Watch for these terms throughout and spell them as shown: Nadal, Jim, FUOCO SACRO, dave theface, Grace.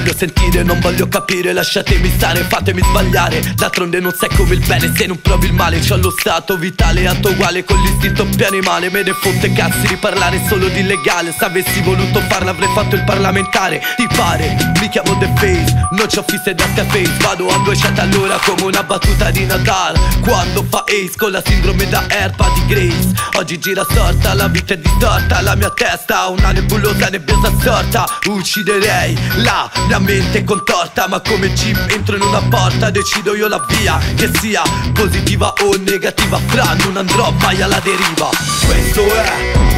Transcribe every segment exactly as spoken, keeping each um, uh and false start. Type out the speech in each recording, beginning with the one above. voglio sentire, non voglio capire, lasciatemi stare, fatemi sbagliare. D'altronde non sai come il bene se non provi il male. C'ho lo stato vitale atto uguale con l'istinto più animale. Me ne fotte cazzi di parlare solo di legale. Se avessi voluto farla avrei fatto il parlamentare. Ti pare? Mi chiamo TheFace, non c'ho fisse da THEFACE. Vado a duecento all'ora come una battuta di Nadal quando fa ace con la sindrome da erba di Grace. Oggi gira sorta, la vita è distorta, la mia testa una nebulosa nebbiosa sorta. Ucciderei la mia mente contorta, ma come Jim entro in una porta decido io la via, che sia positiva o negativa, fra non andrò mai alla deriva. Questo è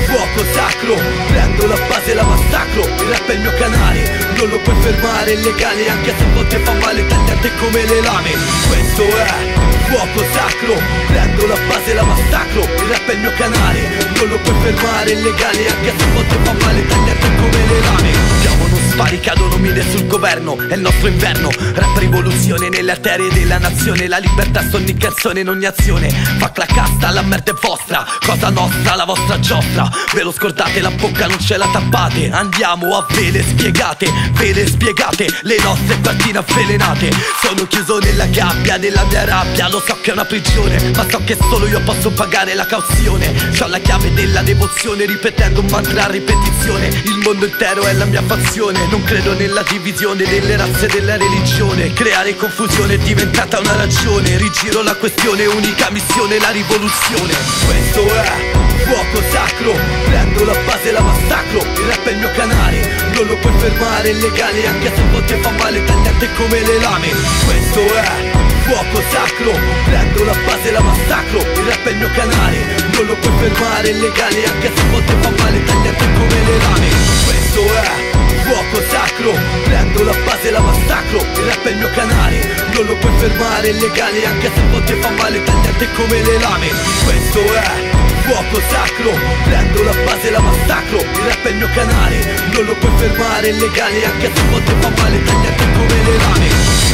fuoco sacro, prendo la base e la massacro. Il rap è il mio canale, non lo puoi fermare, è legale anche se a volte fa male, tagliate come le lame. Questo è fuoco sacro, prendo la base e la massacro. Il rap è il mio canale, non lo puoi fermare, è legale anche se a volte fa male, tagliate come le lame. Spari, cadono mine sul governo, è il nostro inverno. Rap rivoluzione nelle arterie della nazione. La libertà sta ogni canzone, in ogni azione. Fa clacasta, la merda è vostra, cosa nostra, la vostra giostra. Ve lo scordate, la bocca non ce la tappate. Andiamo a ve le spiegate, ve le spiegate. Le nostre partite avvelenate. Sono chiuso nella gabbia, nella mia rabbia. Lo so che è una prigione, ma so che solo io posso pagare la cauzione. C'ho la chiave della devozione, ripetendo un mantra a ripetizione. Il mondo intero è la mia fazione. Non credo nella divisione delle razze e della religione. Creare confusione è diventata una ragione. Rigiro la questione, unica missione, la rivoluzione. Questo è fuoco sacro, prendo la base e la massacro. Il rap è il mio canale, non lo puoi fermare, è legale anche se a volte fa male, tagliate come le lame. Questo è fuoco sacro, prendo la base e la massacro. Il rap è il mio canale, non lo puoi fermare, è legale anche se a volte fa male, tagliate come le lame. Questo è fuoco sacro, prendo la base e la massacro. Il rap è il mio canale, non lo puoi fermare, è legale anche se a volte fa male, tagliate come le lame. Questo è fuoco sacro, prendo la base e la massacro. Il rap è il mio canale, non lo puoi fermare, è legale anche se a volte fa male, tagliate come le lame.